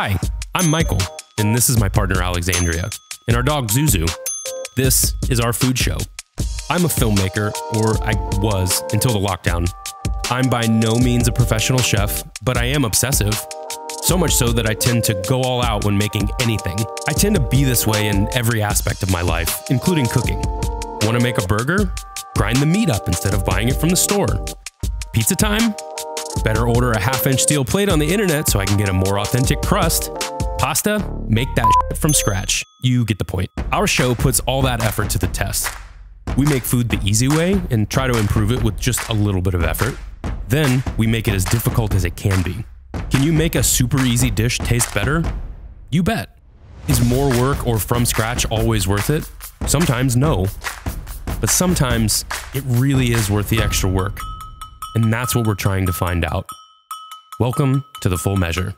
Hi, I'm Michael, and this is my partner Alexandria, and our dog Zuzu. This is our food show. I'm a filmmaker, or I was until the lockdown. I'm by no means a professional chef, but I am obsessive. So much so that I tend to go all out when making anything. I tend to be this way in every aspect of my life, including cooking. Want to make a burger? Grind the meat up instead of buying it from the store. Pizza time? Better order a half-inch steel plate on the internet so I can get a more authentic crust. Pasta? Make that shit from scratch. You get the point. Our show puts all that effort to the test. We make food the easy way and try to improve it with just a little bit of effort. Then we make it as difficult as it can be. Can you make a super easy dish taste better? You bet. Is more work or from scratch always worth it? Sometimes no. But sometimes it really is worth the extra work. And that's what we're trying to find out. Welcome to The Full Measure.